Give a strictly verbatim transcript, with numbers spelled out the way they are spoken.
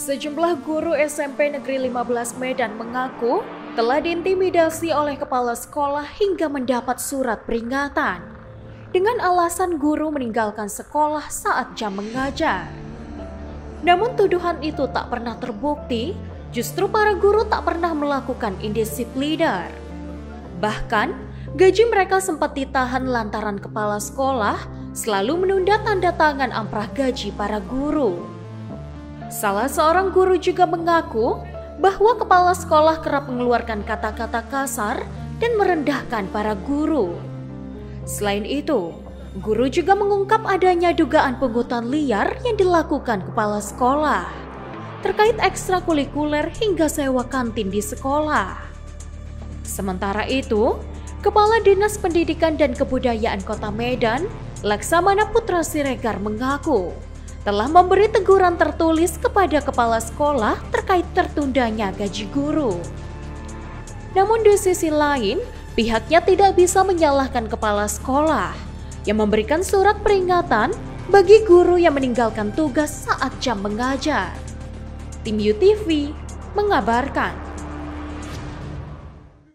Sejumlah guru S M P Negeri lima belas Medan mengaku telah diintimidasi oleh kepala sekolah hingga mendapat surat peringatan dengan alasan guru meninggalkan sekolah saat jam mengajar. Namun tuduhan itu tak pernah terbukti, justru para guru tak pernah melakukan indisipliner. Bahkan, gaji mereka sempat ditahan lantaran kepala sekolah selalu menunda tanda tangan amprah gaji para guru. Salah seorang guru juga mengaku bahwa kepala sekolah kerap mengeluarkan kata-kata kasar dan merendahkan para guru. Selain itu, guru juga mengungkap adanya dugaan pungutan liar yang dilakukan kepala sekolah terkait ekstrakurikuler hingga sewa kantin di sekolah. Sementara itu, Kepala Dinas Pendidikan dan Kebudayaan Kota Medan, Laksamana Putra Siregar mengaku telah memberi teguran tertulis kepada kepala sekolah terkait tertundanya gaji guru. Namun di sisi lain, pihaknya tidak bisa menyalahkan kepala sekolah yang memberikan surat peringatan bagi guru yang meninggalkan tugas saat jam mengajar. Tim U T V mengabarkan.